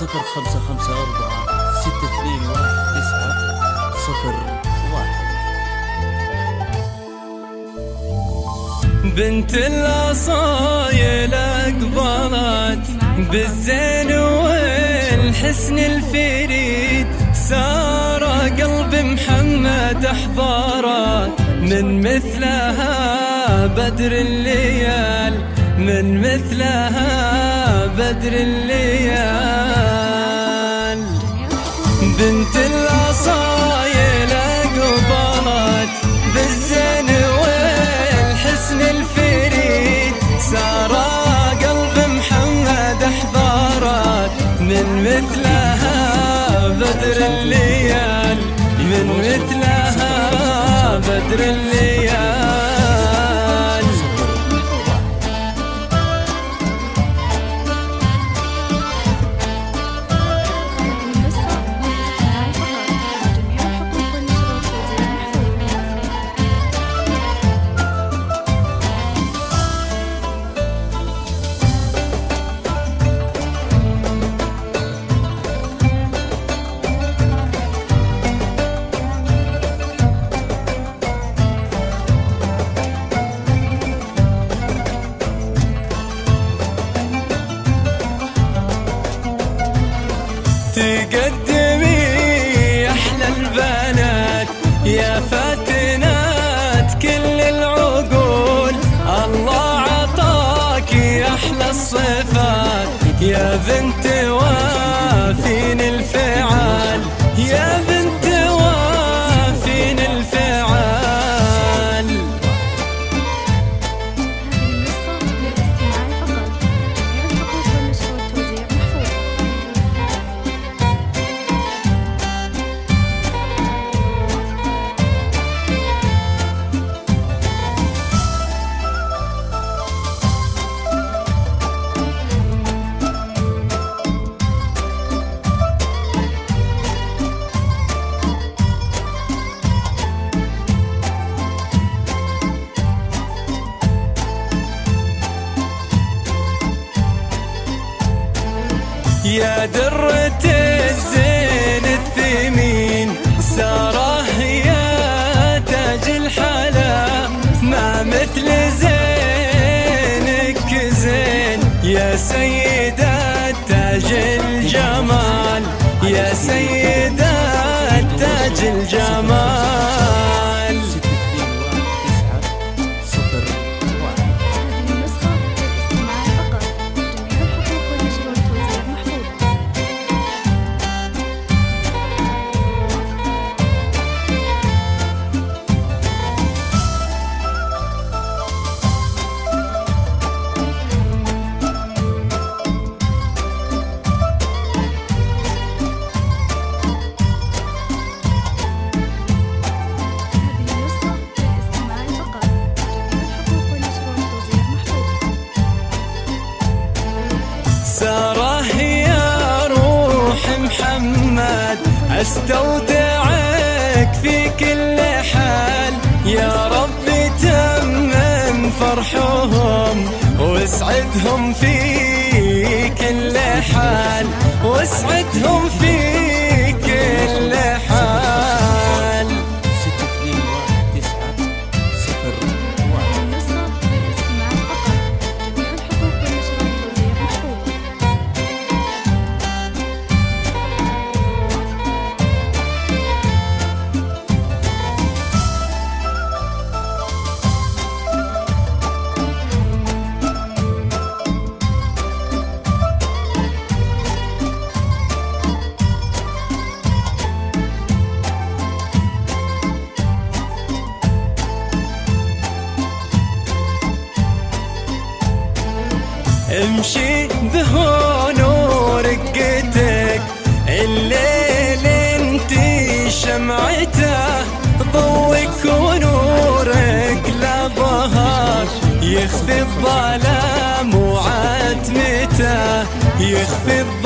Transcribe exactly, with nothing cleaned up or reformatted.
صفر خمسة خمسة أربعة ستة اثنين واحد تسعة صفر واحد. بنت الاصايل أكبرت بالزين والحسن الفريد، سارة قلب محمد أحضرت، من مثلها بدر الليال، من مثلها بدر الليال. بنت الاصايل أقبلت بالزين والحسن الفريد، سارة قلب محمد أحضرت، من مثلها بدر الليال، من مثلها بدر الليال. تقدمي أحلى البنات يا فاتنات كل العقول، الله عطاكي أحلى الصفات يا بنت وافين الفعال، يا بنت وافين الفعال. يا درة الزين الثمين سارة يا تاج الحلا، ما مثل زينك زين يا سيدة تاج الجمال، يا سيدة تاج الجمال. سارة يا روح محمد أستودعك في كل حال، يا ربي تمم فرحهم واسعدهم في كل حال، واسعدهم في كل حال. امشي بهون ورقتك الليل انتي شمعته، ضوك ونورك لا ظهر يخفي الظلام وعتمته، يخفي